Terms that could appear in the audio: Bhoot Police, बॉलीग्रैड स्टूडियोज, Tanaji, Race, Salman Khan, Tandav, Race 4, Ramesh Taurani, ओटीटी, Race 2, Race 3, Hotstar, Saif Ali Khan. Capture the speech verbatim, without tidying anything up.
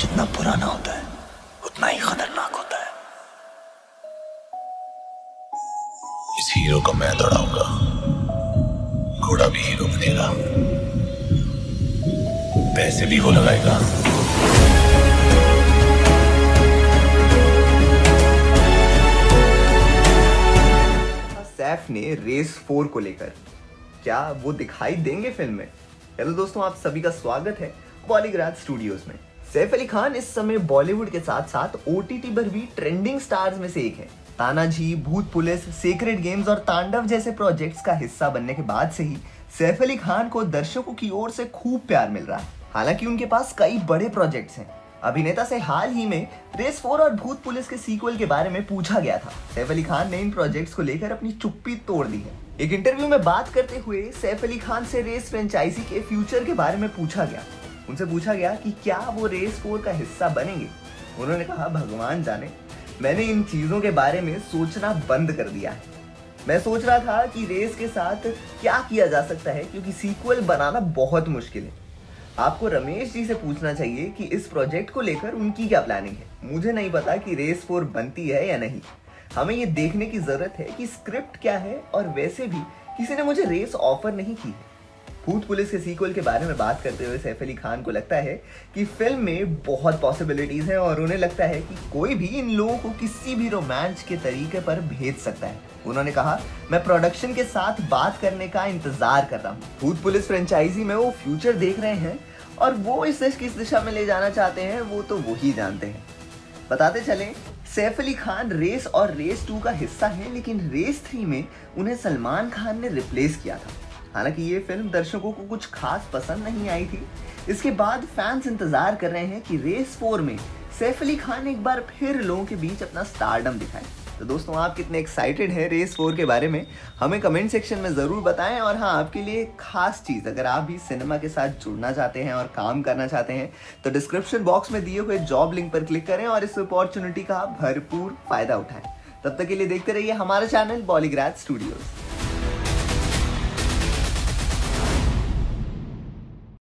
जितना पुराना होता है उतना ही खतरनाक होता है। इस हीरो को मैं दौड़ाऊंगा, घोड़ा भी हीरो बनेगा, पैसे भी वो लगाएगा। सैफ ने रेस फोर को लेकर क्या वो दिखाई देंगे फिल्म में? हेलो दोस्तों, आप सभी का स्वागत है बॉलीग्रैड स्टूडियोज में। सैफ अली खान इस समय बॉलीवुड के साथ साथ ओटीटी पर भी ट्रेंडिंग स्टार्स में से एक है। तानाजी, भूत पुलिस, सीक्रेट गेम्स और तांडव जैसे प्रोजेक्ट्स का हिस्सा बनने के बाद से ही सैफ अली खान को दर्शकों की ओर से खूब प्यार मिल रहा है। हालांकि उनके पास कई बड़े प्रोजेक्ट्स हैं। अभिनेता से हाल ही में रेस फोर और भूत पुलिस के सीक्वल के बारे में पूछा गया था। सैफ अली खान ने इन प्रोजेक्ट्स को लेकर अपनी चुप्पी तोड़ दी है। एक इंटरव्यू में बात करते हुए सैफ अली खान से रेस फ्रेंचाइजी के फ्यूचर के बारे में पूछा गया। उनसे पूछा गया कि क्या वो रेस फोर का हिस्सा बनेंगे। उन्होंने कहा, भगवान जाने, मैंने इन चीज़ों के बारे में सोचना बंद कर दिया है। मैं सोच रहा था कि रेस के साथ क्या किया जा सकता है, क्योंकि सीक्वल बनाना बहुत मुश्किल है। आपको रमेश जी से पूछना चाहिए कि इस प्रोजेक्ट को लेकर उनकी क्या प्लानिंग है। मुझे नहीं पता कि रेस फोर बनती है या नहीं। हमें ये देखने की ज़रूरत है कि स्क्रिप्ट क्या है, और वैसे भी किसी ने मुझे रेस ऑफर नहीं की है। भूत पुलिस के सीक्वल के बारे में बात करते हुए सैफ अली खान को लगता है कि फिल्म में बहुत पॉसिबिलिटीज़ हैं, और उन्हें लगता है कि कोई भी इन लोगों को किसी भी रोमांच के तरीके पर भेज सकता है। उन्होंने कहा, मैं प्रोडक्शन के साथ बात करने का इंतज़ार कर रहा हूँ। भूत पुलिस फ्रेंचाइजी में वो फ्यूचर देख रहे हैं, और वो इस देश किस दिशा में ले जाना चाहते हैं वो तो वही जानते हैं। बताते चलें, सैफ अली खान रेस और रेस टू का हिस्सा है, लेकिन रेस थ्री में उन्हें सलमान खान ने रिप्लेस किया था। हालांकि ये फिल्म दर्शकों को कुछ खास पसंद नहीं आई थी। इसके बाद फैंस इंतजार कर रहे हैं कि रेस फोर में सैफ अली खान एक बार फिर लोगों के बीच अपना स्टारडम दिखाएं। तो दोस्तों, आप कितने एक्साइटेड हैं रेस फोर के बारे में, हमें कमेंट सेक्शन में ज़रूर बताएं। और हाँ, आपके लिए खास चीज़, अगर आप भी सिनेमा के साथ जुड़ना चाहते हैं और काम करना चाहते हैं तो डिस्क्रिप्शन बॉक्स में दिए हुए जॉब लिंक पर क्लिक करें और इस अपॉर्चुनिटी का भरपूर फायदा उठाएँ। तब तक के लिए देखते रहिए हमारा चैनल बॉलीग्रैड स्टूडियोज।